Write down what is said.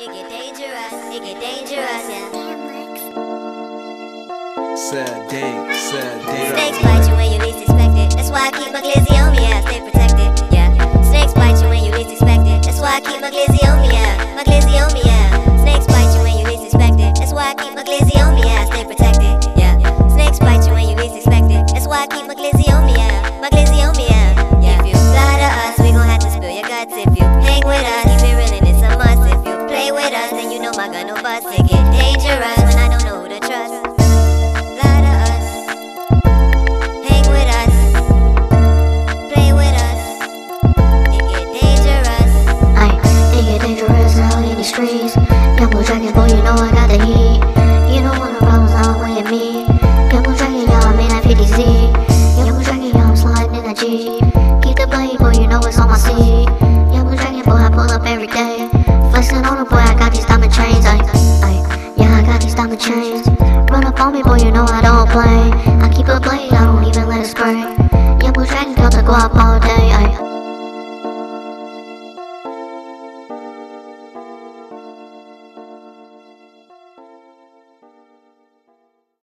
It get dangerous, it get dangerous, yeah. Sad day. Snakes bite you when you least expect it. That's why I keep my glizzy on me, yeah, stay protected, yeah. Snakes bite you when you least expect it. That's why I keep my glizzy on me, yeah, my glizzy on me, yeah. Snakes bite you when you least expect it. That's why I keep my glizzy on me, yeah, stay protected, yeah. Snakes bite you when you least expect it. That's why I keep my glizzy on me, yeah, my glizzy on me, yeah. If you fly to us, we gon' have to spill your guts. If you hang with us, keep it real and it's a must. If you play with us, then you know my gun will bust. It get dangerous when I don't know who to trust. Fly to us, hang with us, play with us. It get dangerous. Aye, it get dangerous out in the streets. Young blue dragon, boy, you know I got the heat. You know one of the problems now I'm with me. Young blue dragon, yo, I'm in that 50Z. Young blue dragon, yo, I'm sliding in that G. Keep the blade, boy, you know it's on my seat. Young blue dragon, boy, I pull up every day. Flexing on the boy, I got these diamond chains. Yeah, I got these diamond chains. Run up on me, boy, you know I don't play. I keep a blade, I don't even let it spray. Young blue dragon, got to go up on.